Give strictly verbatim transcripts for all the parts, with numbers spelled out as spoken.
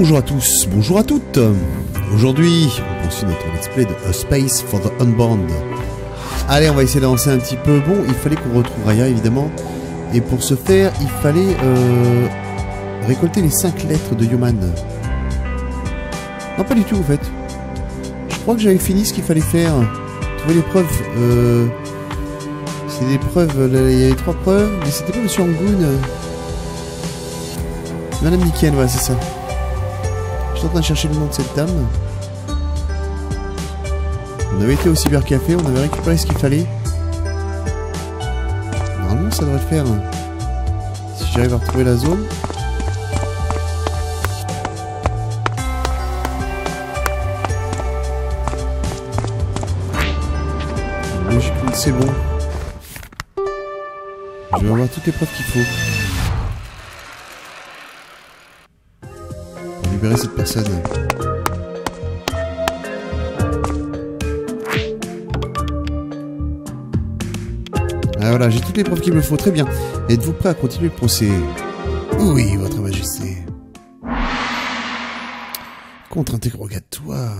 bonjour à tous, bonjour à toutes. Aujourd'hui, on continue notre let's play de A Space for the Unbound. Allez, on va essayer d'avancer un petit peu. Bon, il fallait qu'on retrouve Raya, évidemment. Et pour ce faire, il fallait euh, récolter les cinq lettres de Yuman. Non, pas du tout, en fait. Je crois que j'avais fini ce qu'il fallait faire. Trouver les preuves. Euh, C'est des preuves, là, il y avait trois preuves, mais c'était pas Monsieur Angoun. Madame Nickel, ouais, c'est ça. Je suis en train de chercher le nom de cette dame. On avait été au cybercafé, on avait récupéré ce qu'il fallait. Normalement, ça devrait le faire. Si j'arrive à retrouver la zone. Logiquement, c'est bon. Je vais avoir toutes les preuves qu'il faut. Libérer cette personne. Ah voilà, j'ai toutes les preuves qu'il me faut, très bien. Êtes-vous prêt à continuer le procès? Oui, votre majesté. Contre-interrogatoire.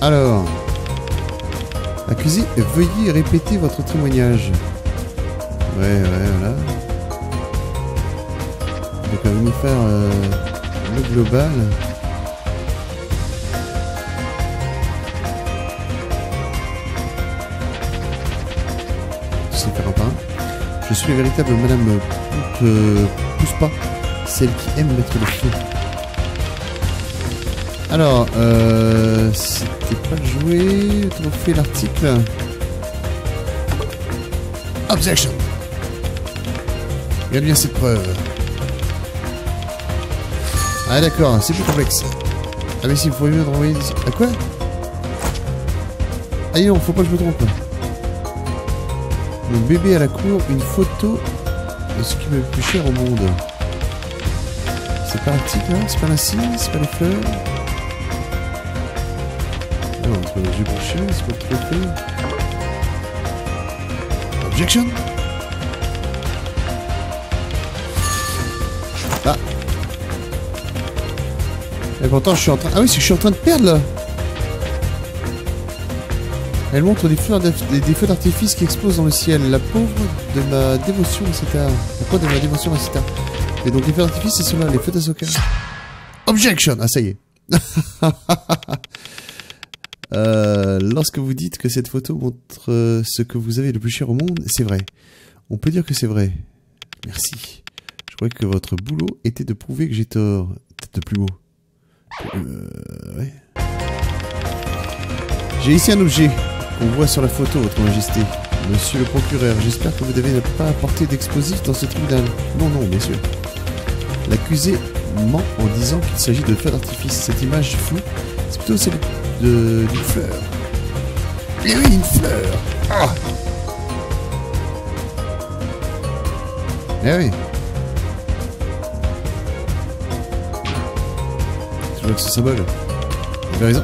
Alors. Accusé, veuillez répéter votre témoignage. Ouais, ouais, voilà. On va quand même faire euh, le global. C'est faire un pain. Je suis la véritable Madame euh, Poussepa, celle qui aime mettre le feu. Alors, euh, c'était pas de jouer. On fait l'article. Objection. Regarde bien cette preuve. Ah d'accord, c'est plus complexe. Ah mais si, vous pouvez me renvoyer d'ici. Ah quoi? Ah non, faut pas que je me trompe. Mon bébé à la cour, une photo de ce qui m'est le plus cher au monde. C'est pas l'article, hein? C'est pas la cime, c'est pas les fleurs. Non, c'est pas le jus pour chien, c'est pas le trophée. Objection! Ah! Et pourtant je suis en train... Ah oui, c'est que je suis en train de perdre là. Elle montre des feux d'artifice qui explosent dans le ciel. La pauvre de ma dévotion, et cetera. Pourquoi de ma dévotion, et cetera. Et donc les feux d'artifice, c'est cela, les feux d'Asoka. Objection. Ah ça y est. euh, lorsque vous dites que cette photo montre ce que vous avez le plus cher au monde, c'est vrai. On peut dire que c'est vrai. Merci. Je croyais que votre boulot était de prouver que j'ai tort. Tête de plus beau. Euh, ouais. J'ai ici un objet qu'on voit sur la photo, votre majesté. Monsieur le procureur, j'espère que vous n'avez pas apporté d'explosifs dans ce tribunal. Non, non, bien sûr. L'accusé ment en disant qu'il s'agit de feux d'artifice. Cette image floue, c'est plutôt celle d'une fleur. Et oui, une fleur. Ah eh oui. Ce symbole, vous avez raison,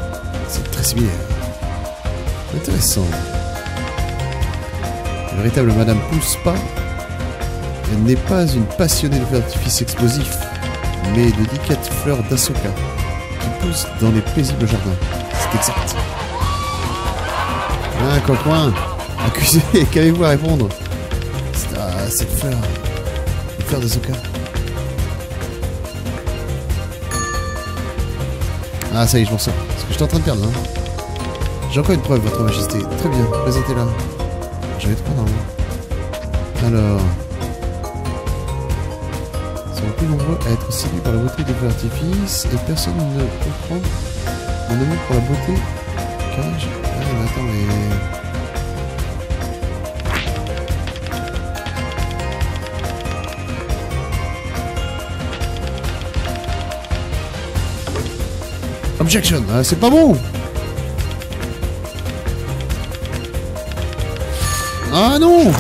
c'est très similaire. Intéressant. La véritable Madame Poussepa n'est pas une passionnée de feux d'artifice explosifs, mais de délicates fleurs d'Asoka qui poussent dans les paisibles jardins. C'est exact. Un copain, accusé, qu'avez-vous à répondre? C'est à cette fleur, une fleur d'Asoka. Ah ça y est, je m'en sors, parce que j'étais en train de perdre hein. J'ai encore une preuve, votre majesté. Très bien, présentez-la. J'avais trois normalement. Alors... Ils sont plus nombreux à être séduits par la beauté des feux d'artifice, et personne ne comprend mon amour pour la beauté. Cage. Ah mais attends, mais... Objection, ah, c'est pas bon. Ah non, je me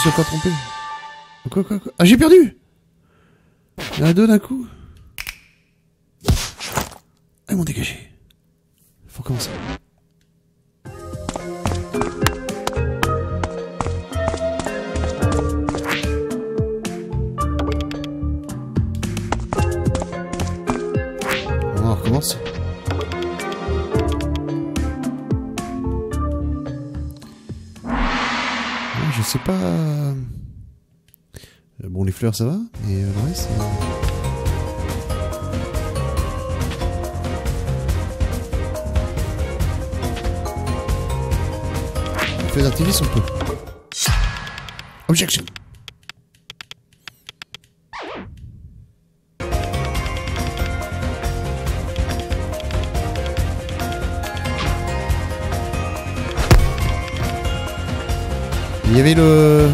suis encore trompé. Quoi quoi quoi? Ah j'ai perdu. Il y en a deux d'un coup. Ah, ils m'ont dégagé. Faut commencer. c'est pas... Bon, les fleurs, ça va, et le reste... On fait l'activiste, on peut. Objection! Il y avait le...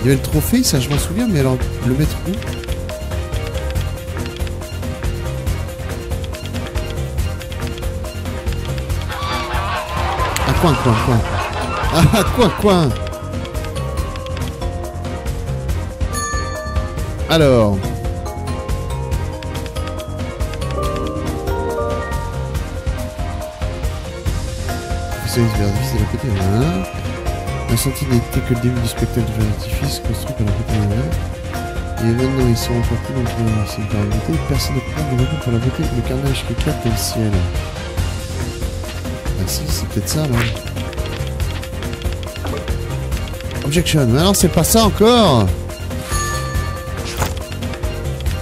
Il y avait le trophée, ça je m'en souviens, mais alors le mettre où? Ah, coin, coin, coin. Ah, coin, coin. Alors... La sortie n'était que le début du spectacle de l'artifice construit par la côté de la. Et maintenant ils sont encore plus nombreux dans cette variété. Personne ne peut de répondre pour la beauté, le carnage qui éclate dans le ciel. Ah si, c'est peut-être ça là. Objection, mais non, c'est pas ça encore.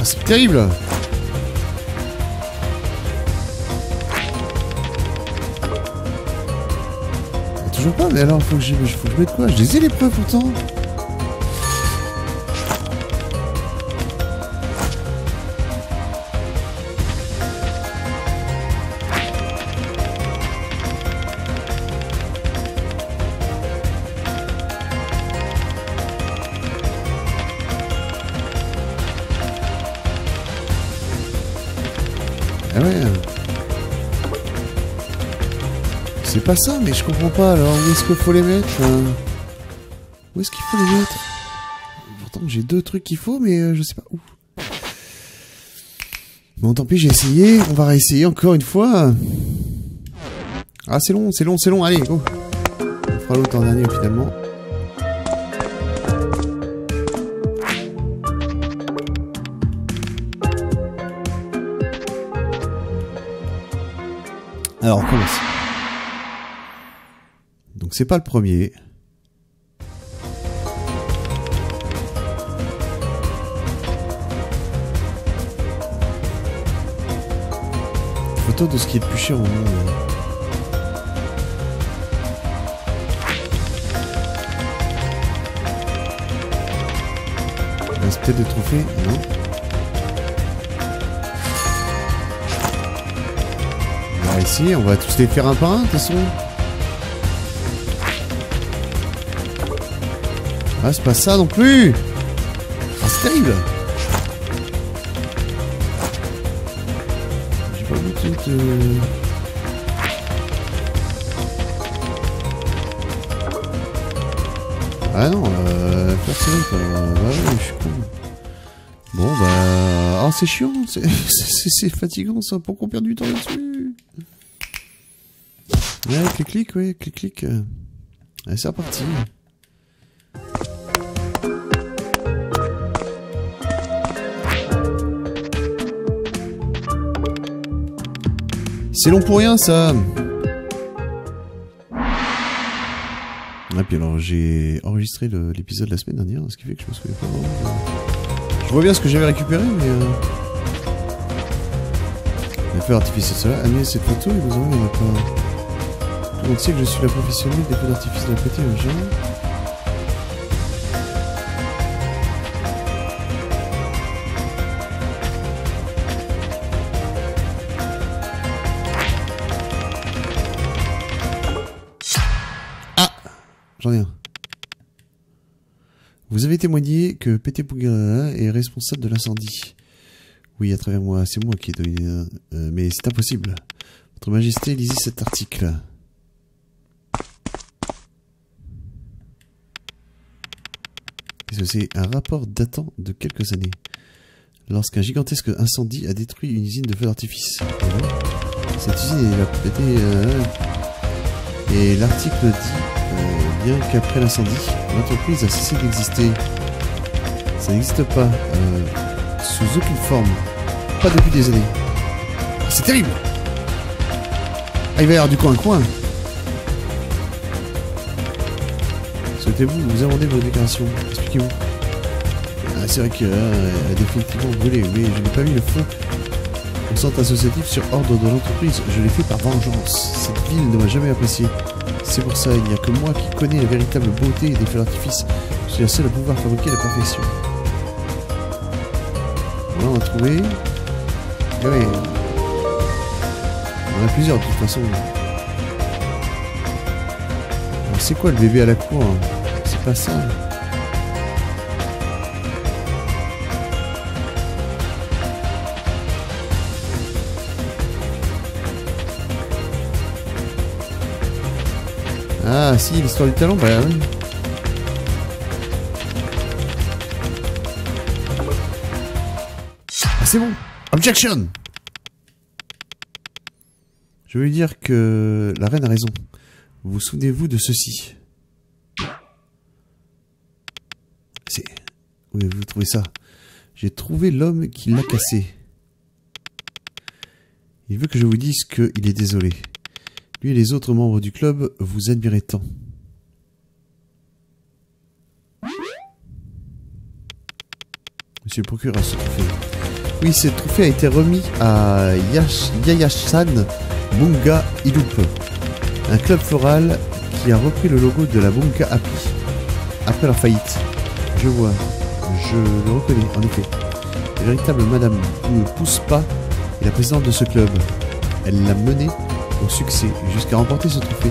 Ah, c'est terrible. Toujours pas, mais alors faut que je, faut que je mette quoi? Je les ai les preuves pourtant. Ah ouais. C'est pas ça, mais je comprends pas, alors où est-ce qu'il faut les mettre? Où est-ce qu'il faut les mettre? Pourtant j'ai deux trucs qu'il faut, mais je sais pas où. Bon tant pis, j'ai essayé, on va réessayer encore une fois. Ah c'est long, c'est long, c'est long, allez, go. On fera l'autre en dernier finalement. Alors on commence. C'est pas le premier. Photo de ce qui est le plus cher au monde. C'est peut-être le trophée, non? On va essayer, on va tous les faire un par un de toute façon. Ah, c'est pas ça non plus! Ah, c'est terrible! J'ai pas l'habitude de... Ah non, euh... personne, euh, bah ouais, je suis con. Bon, bah... Ah, c'est chiant, c'est fatigant ça, pourquoi on perd du temps là-dessus? Ouais, clic-clic, ouais, clic-clic. Allez, c'est reparti. C'est long pour rien, ça. Ah, puis alors, j'ai enregistré l'épisode la semaine dernière, ce qui fait que je me souviens pas vraiment. Je vois bien ce que j'avais récupéré, mais... Euh... Les feux d'artifice, c'est cela. Annulez cette photo et vous en avez pas... Tout le monde sait que je suis la professionnelle des feux d'artifice de la pété, le genre. J'en ai un. Vous avez témoigné que P T Bunga est responsable de l'incendie. Oui, à travers moi, c'est moi qui ai donné... Euh, mais c'est impossible. Votre Majesté, lisez cet article. Qu'est-ce que c'est? Un rapport datant de quelques années. Lorsqu'un gigantesque incendie a détruit une usine de feux d'artifice. Cette usine est la P T... Euh, et l'article dit... Euh, bien qu'après l'incendie, l'entreprise a cessé d'exister. Ça n'existe pas, euh, sous aucune forme. Pas depuis des années. C'est terrible! Ah, il va y avoir du coin-coin. Souhaitez-vous vous amender vos déclarations? Expliquez-vous. Ah, c'est vrai qu'elle euh, a définitivement brûlé, mais je n'ai pas mis le feu au centre associatif sur ordre de l'entreprise. Je l'ai fait par vengeance. Cette ville ne m'a jamais apprécié. C'est pour ça, il n'y a que moi qui connais la véritable beauté des feux d'artifice. Je suis la seule à pouvoir fabriquer la perfection. Voilà, on a trouvé. Et ouais. On en a plusieurs de toute façon. C'est quoi le bébé à la cour? C'est pas ça. Ah si, l'histoire du talent, bah oui. Ah c'est bon. Objection. Je veux lui dire que la reine a raison. Vous souvenez-vous de ceci? C'est... Oui, vous trouvez ça. J'ai trouvé l'homme qui l'a cassé. Il veut que je vous dise qu'il est désolé. Lui et les autres membres du club vous admirez tant. Monsieur le procureur, ce trophée. Oui, ce trophée a été remis à Yash... Yayasan Bunga Ilup. Un club floral qui a repris le logo de la Bunga Api après leur faillite. Je vois, je le reconnais en effet. La véritable Madame Poussepa est la présidente de ce club. Elle l'a mené au succès jusqu'à remporter ce trophée.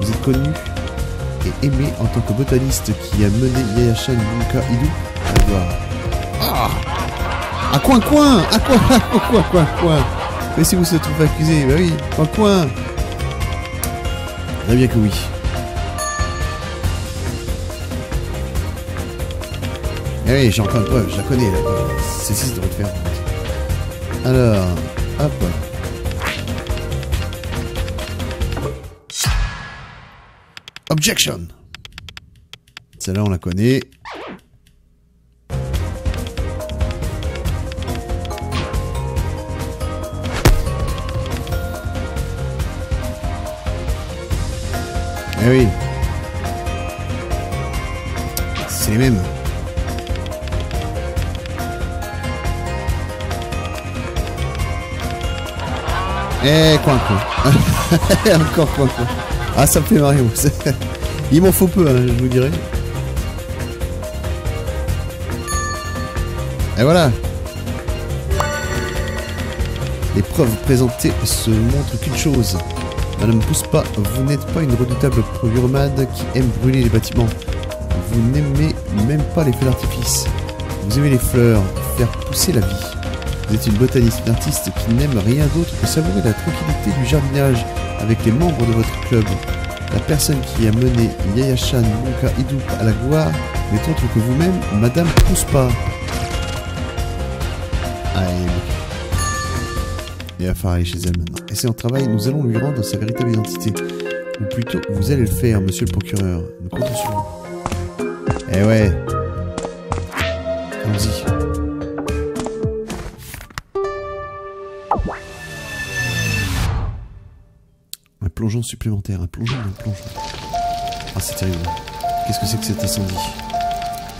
Vous êtes connu et aimé en tant que botaniste qui a mené Yayasan Bunga Ilup à la gloire. Ah, à coin coin, à coin, à coin coin coin. Mais si vous se trouvez accusé, bah oui, coin coin. Très bien que oui. Eh oui, j'ai encore une preuve, je la connais la preuve. C'est six de refaire. Alors, hop. Objection. Celle-là, on la connaît. Eh oui. C'est les mêmes. Eh, coin, coin. Encore coin, coin. Ah, ça me fait marrer. Il m'en faut peu, hein, je vous dirais. Et voilà. Les preuves présentées se montrent qu'une chose. Madame Poussepa, vous n'êtes pas une redoutable pyromane qui aime brûler les bâtiments. Vous n'aimez même pas les feux d'artifice. Vous aimez les fleurs, faire pousser la vie. Vous êtes une botaniste, une artiste qui n'aime rien d'autre que savourer la tranquillité du jardinage avec les membres de votre club. La personne qui a mené Yayasan Bunga Ilup à la gloire n'est autre que vous-même, Madame Poussepa. Aïe. Il va falloir aller chez elle maintenant. Et c'est en travail, nous allons lui rendre sa véritable identité. Ou plutôt, vous allez le faire, monsieur le procureur. Nous comptons sur vous. Eh ouais. Allons-y. Un plongeon supplémentaire, un plongeon, un plongeon. Ah, c'est terrible. Qu'est-ce que c'est que cet incendie?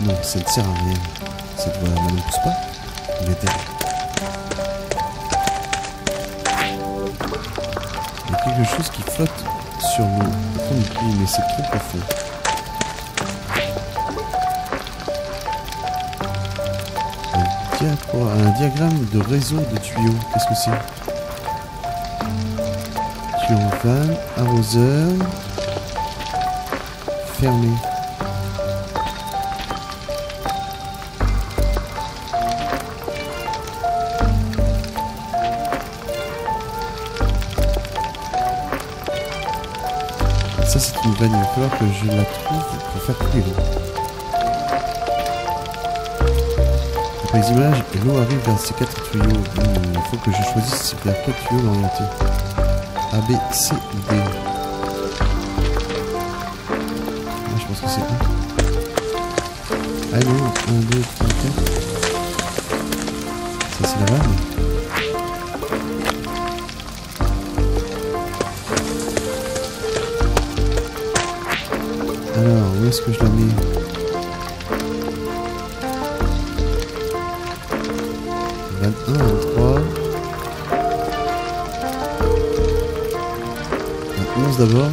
Non, ça ne sert à rien. Cette voie ne pousse pas. Il est terrible. Quelque chose qui flotte sur l'eau au fond du puits, mais c'est trop profond. Un, diapro... un diagramme de réseau de tuyaux, qu'est-ce que c'est? Tuyau en panne, arroseur, fermé. Ça c'est une vanne, il va falloir que je la trouve pour faire couler l'eau. Après les images, l'eau arrive vers ces quatre tuyaux. Mmh, il faut que je choisisse vers quel tuyau l'orienter. A, B, C ou D. Ah, je pense que c'est un. Ah non, un, deux, trois, quatre. Ça c'est la vanne. Alors, Où est-ce que je la mets? vingt-et-un, vingt-trois. onze d'abord.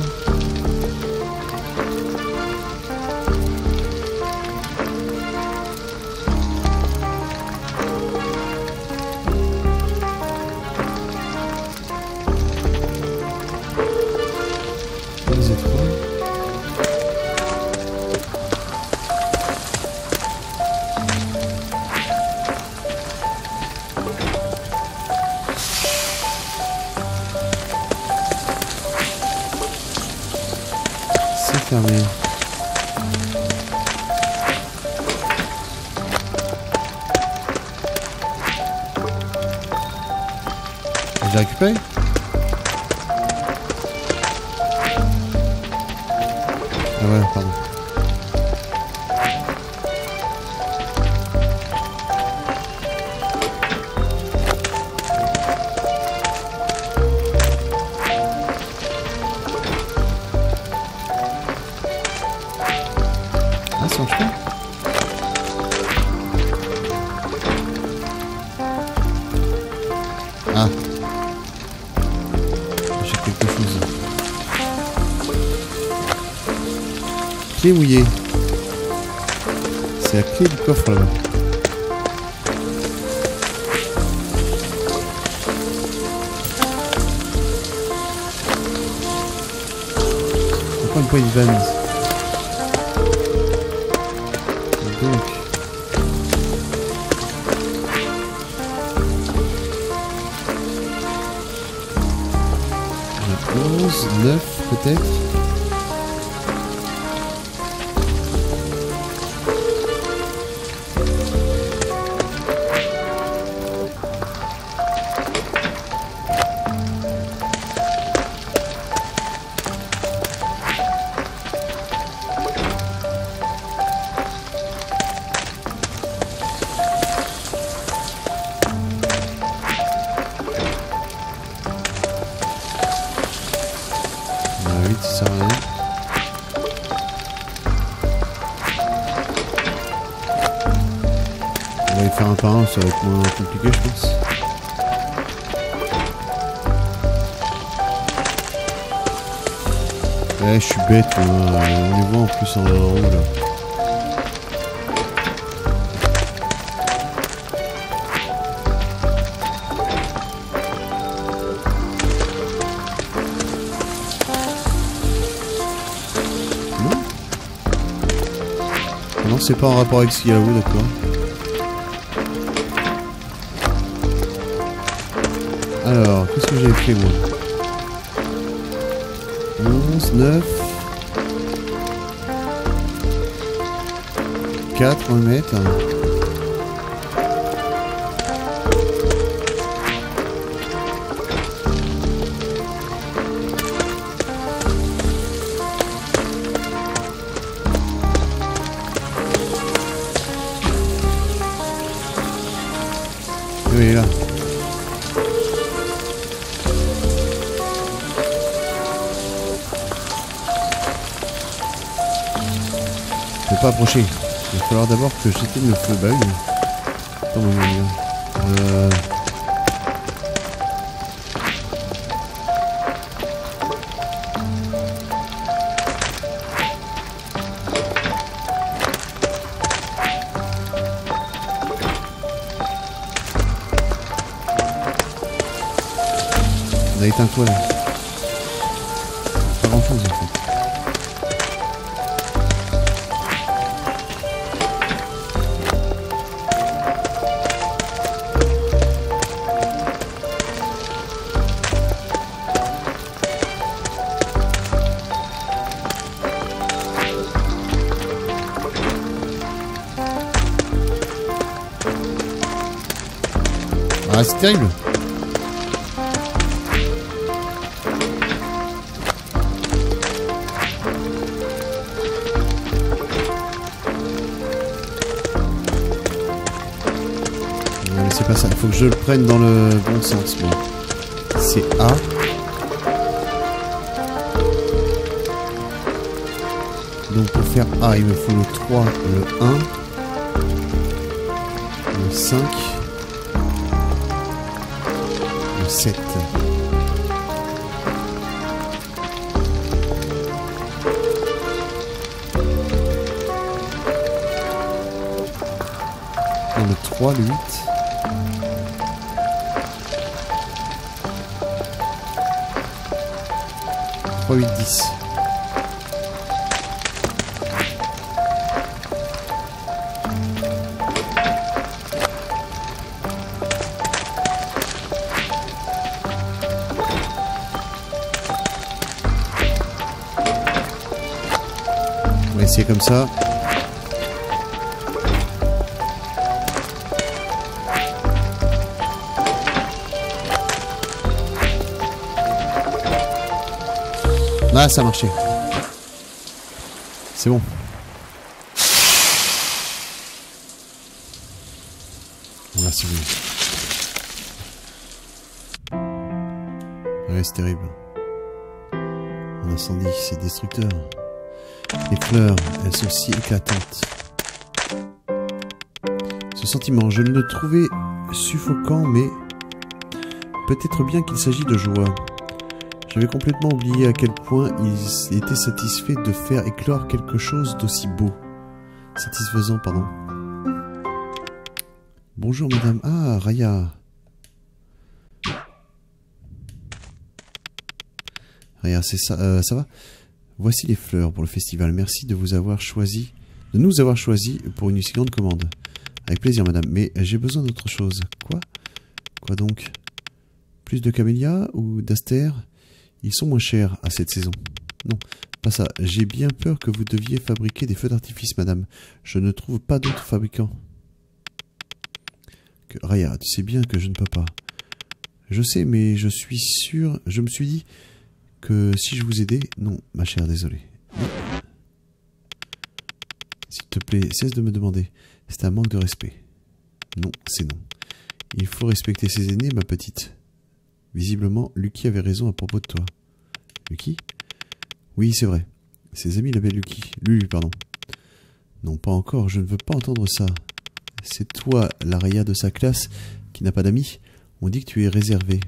Je l'ai récupéré. Ah ouais, pardon. Ah, c'est un chien. Ah. Clé mouillée. C'est la clé du coffre là-bas. Pourquoi une poignée de vanille? Donc. onze, neuf peut-être. Un par un, ça va être moins compliqué, je pense. Eh, je suis bête, hein. On les voit en plus en haut là. Non, non c'est pas en rapport avec ce qu'il y a là-haut, d'accord. Alors, qu'est-ce que j'ai fait moi? onze, neuf, quatre, on le met. Oui, là. Pas approcher. Il va falloir d'abord que j'éteigne le feu. Bah oui. Attends, mon ami. Euh... On a éteint quoi là? Pas grand chose en fait. Ah, c'est terrible. Non, mais c'est pas ça. Il faut que je le prenne dans le bon sens. Moi. C'est A. Donc pour faire A, il me faut le trois, le un, le cinq, le sept. Non, le trois, le huit. trois, huit, dix. C'est comme ça. Ah, ça a marché. C'est bon. Bon, là, c'est bon. Ouais, c'est terrible. Un incendie, c'est destructeur. Les fleurs, elles sont si éclatantes. Ce sentiment, je le trouvais suffocant, mais peut-être bien qu'il s'agit de joie. J'avais complètement oublié à quel point il était satisfait de faire éclore quelque chose d'aussi beau. Satisfaisant, pardon. Bonjour madame. Ah, Raya. Raya, c'est ça, euh, ça va ? Voici les fleurs pour le festival. Merci de vous avoir choisi, de nous avoir choisi pour une aussi grande commande. Avec plaisir, madame. Mais j'ai besoin d'autre chose. Quoi? Quoi donc? Plus de camélias ou d'astères? Ils sont moins chers à cette saison. Non, pas ça. J'ai bien peur que vous deviez fabriquer des feux d'artifice, madame. Je ne trouve pas d'autres fabricants. Que... Raya, tu sais bien que je ne peux pas. Je sais, mais je suis sûr. Je me suis dit. Que si je vous aidais... Non, ma chère, désolé. S'il te plaît, cesse de me demander. C'est un manque de respect. Non, c'est non. Il faut respecter ses aînés, ma petite. Visiblement, Lucky avait raison à propos de toi. Lucky? Oui, c'est vrai. Ses amis l'appellent Lucky. Lulu, pardon. Non, pas encore, je ne veux pas entendre ça. C'est toi, la Raya de sa classe, qui n'a pas d'amis. On dit que tu es réservée.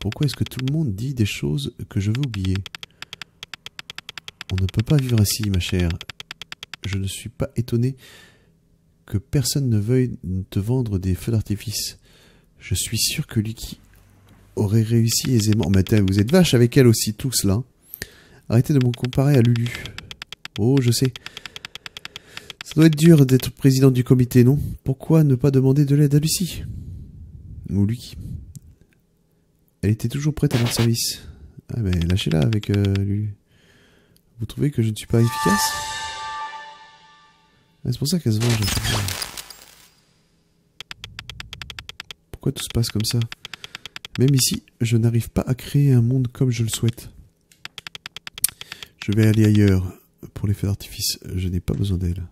Pourquoi est-ce que tout le monde dit des choses que je veux oublier? On ne peut pas vivre ainsi, ma chère. Je ne suis pas étonné que personne ne veuille te vendre des feux d'artifice. Je suis sûr que Lucky aurait réussi aisément... Mais vous êtes vaches avec elle aussi, tous, là. Arrêtez de me comparer à Lulu. Oh, je sais. Ça doit être dur d'être président du comité, non? Pourquoi ne pas demander de l'aide à Lucie? Ou Lucky? Elle était toujours prête à mon service. Ah mais lâchez-la avec euh, lui. Vous trouvez que je ne suis pas efficace? Ah, c'est pour ça qu'elle se venge. Pourquoi tout se passe comme ça? Même ici, je n'arrive pas à créer un monde comme je le souhaite. Je vais aller ailleurs pour les feux d'artifice. Je n'ai pas besoin d'elle.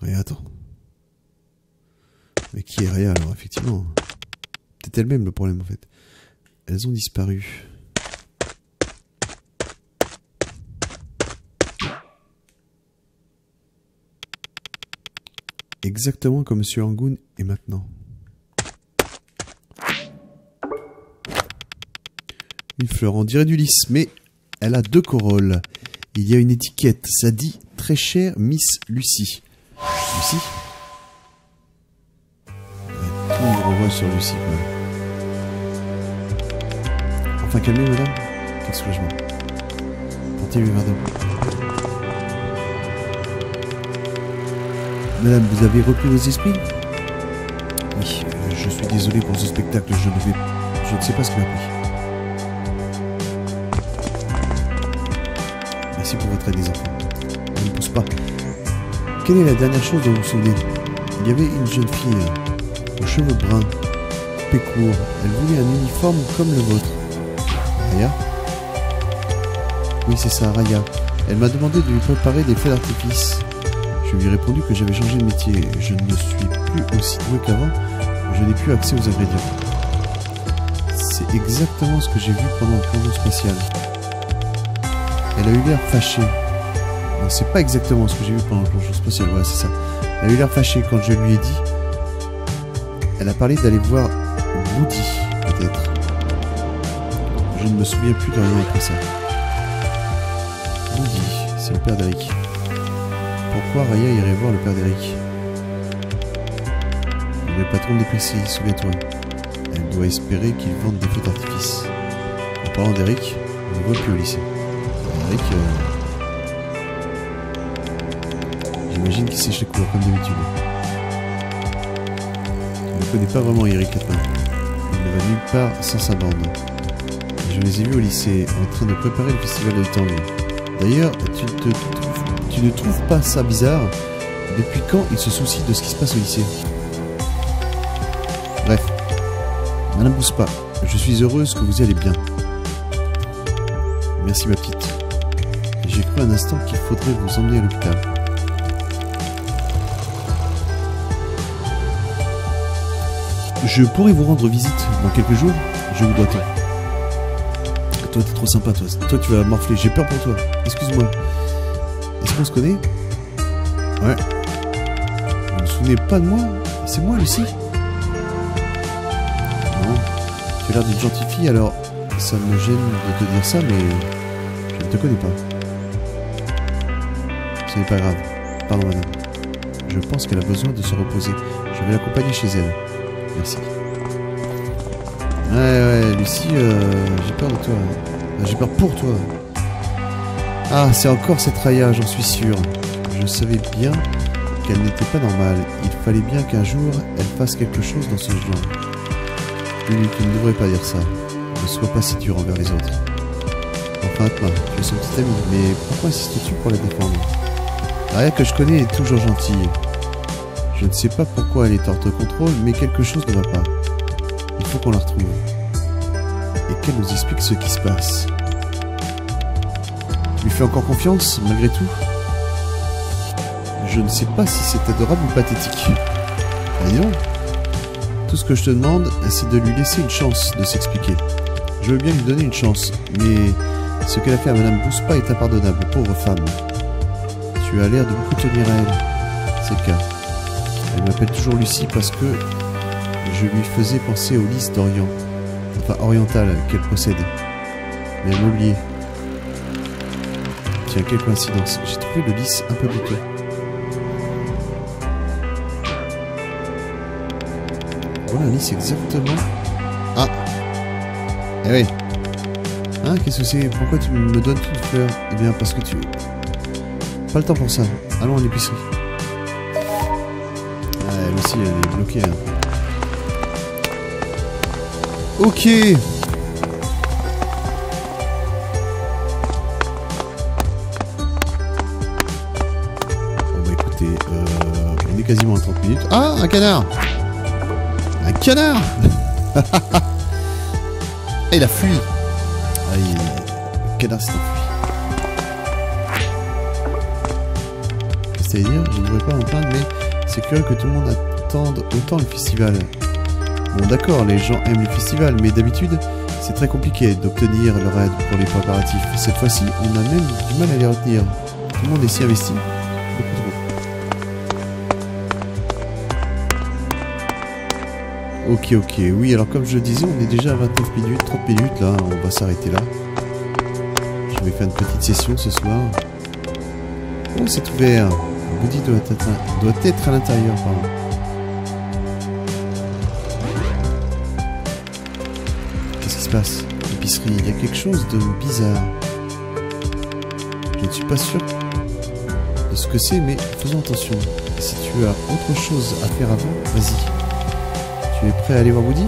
Raya, attends. Mais qui est Raya alors, effectivement? C'était elle-même le problème en fait. Elles ont disparu. Exactement comme monsieur Angoon est maintenant. Une fleur, on dirait du lys, mais elle a deux corolles. Il y a une étiquette, ça dit « Très chère Miss Lucie ». Lucie ? Sur Lucie, quoi. Enfin, calmez, madame. Quel soulagement. Portez-lui vers d'eau. Madame, vous avez repris vos esprits? Oui, euh, je suis désolé pour ce spectacle. Je ne, vais... je ne sais pas ce qui m'a pris. Merci pour votre aide, les enfants. On ne pousse pas. Quelle est la dernière chose dont vous vous souvenez? Il y avait une jeune fille... Euh... aux cheveux bruns, coupés courts. Elle voulait un uniforme comme le vôtre. Raya? Oui, c'est ça, Raya. Elle m'a demandé de lui préparer des feux d'artifice. Je lui ai répondu que j'avais changé de métier. Je ne suis plus aussi doué qu'avant. Je n'ai plus accès aux ingrédients. C'est exactement ce que j'ai vu pendant le projet spatial. Elle a eu l'air fâchée. Non, c'est pas exactement ce que j'ai vu pendant le plongeon spatial. Voilà, c'est ça. Elle a eu l'air fâchée quand je lui ai dit. Elle a parlé d'aller voir Woody, peut-être. Je ne me souviens plus de rien après ça. Woody, c'est le père d'Eric. Pourquoi Raya irait voir le père d'Eric? Le patron des P C I, souviens-toi. Elle doit espérer qu'il vende des feux d'artifice. En parlant d'Eric, on ne le voit plus au lycée. Eric, euh... j'imagine qu'il sèche les cours comme d'habitude. On ne connaît pas vraiment Eric Lapin. Il ne va nulle part sans sa bande. Je les ai vus au lycée, en train de préparer le festival de Tanguy. D'ailleurs, tu, tu ne trouves pas ça bizarre? Depuis quand ils se soucient de ce qui se passe au lycée? Bref, Madame Bouspa, je suis heureuse que vous allez bien. Merci ma petite. J'ai cru un instant qu'il faudrait vous emmener à l'hôpital. Je pourrais vous rendre visite dans quelques jours, je vous dois tant. Toi t'es trop sympa, toi, toi tu vas morfler, j'ai peur pour toi, excuse-moi. Est-ce qu'on se connaît? Ouais. Vous vous souvenez pas de moi? C'est moi Lucie? Non. Tu as l'air d'une gentille fille, alors ça me gêne de te dire ça, mais je ne te connais pas. Ce n'est pas grave. Pardon madame. Je pense qu'elle a besoin de se reposer. Je vais l'accompagner chez elle. Merci. Ouais, ouais, Lucie, euh, j'ai peur de toi. J'ai peur pour toi. Ah, c'est encore cette Raya, j'en suis sûr. Je savais bien qu'elle n'était pas normale. Il fallait bien qu'un jour, elle fasse quelque chose dans ce genre. Lui, tu ne devrais pas dire ça. Ne sois pas si dur envers les autres. Enfin, toi, tu es son petit ami, mais pourquoi insistes-tu pour la défendre? Raya que je connais est toujours gentille. Je ne sais pas pourquoi elle est hors de contrôle, mais quelque chose ne va pas. Il faut qu'on la retrouve et qu'elle nous explique ce qui se passe. Tu lui fais encore confiance, malgré tout? Je ne sais pas si c'est adorable ou pathétique. Voyons. Tout ce que je te demande, c'est de lui laisser une chance de s'expliquer. Je veux bien lui donner une chance, mais ce qu'elle a fait à Madame Bouspa est impardonnable, pauvre femme. Tu as l'air de beaucoup tenir à elle. C'est le cas. Elle m'appelle toujours Lucie parce que je lui faisais penser aux lys d'Orient, enfin orientales, qu'elle possède. Mais elle m'a oublié. Tiens, quelle coïncidence, j'ai trouvé le lys un peu bouteux. Voilà un lys exactement. Ah! Eh oui! Hein, qu'est-ce que c'est? Pourquoi tu me donnes toute fleur? Eh bien, parce que tu. Pas le temps pour ça. Allons en épicerie. Ah, elle aussi, elle est bloquée. Hein. Ok. Bon bah écoutez, euh, on est quasiment à trente minutes. Ah, un canard! Un canard! Et il a fui! Ah, il... Le canard s'est enfui. C'est-à-dire, je ne devrais pas en parler, mais c'est curieux que tout le monde attende autant le festival. Bon d'accord, les gens aiment les festivals, mais d'habitude, c'est très compliqué d'obtenir leur aide pour les préparatifs. Cette fois-ci, on a même du mal à les retenir. Tout le monde est si investi. Beaucoup trop. Ok, ok, oui, alors comme je le disais, on est déjà à vingt-neuf minutes, trente minutes, là, on va s'arrêter là. Je vais faire une petite session ce soir. Oh, c'est ouvert. Le Woody doit être à, doit être à l'intérieur, pardon. L'épicerie, il y a quelque chose de bizarre. Je ne suis pas sûr de ce que c'est, mais faisons attention. Si tu as autre chose à faire avant, vas-y. Tu es prêt à aller voir Woody?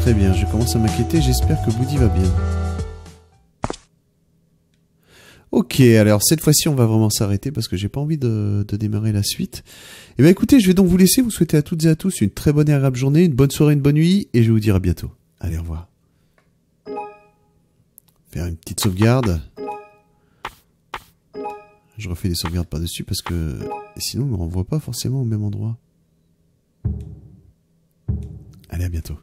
Très bien, je commence à m'inquiéter, j'espère que Woody va bien. Ok, alors cette fois-ci on va vraiment s'arrêter parce que j'ai pas envie de, de démarrer la suite. Et bien écoutez, je vais donc vous laisser, vous souhaiter à toutes et à tous une très bonne et agréable journée, une bonne soirée, une bonne nuit, et je vous dire à bientôt. Allez, au revoir. Faire une petite sauvegarde. Je refais des sauvegardes par-dessus parce que sinon on ne me renvoie pas forcément au même endroit. Allez, à bientôt.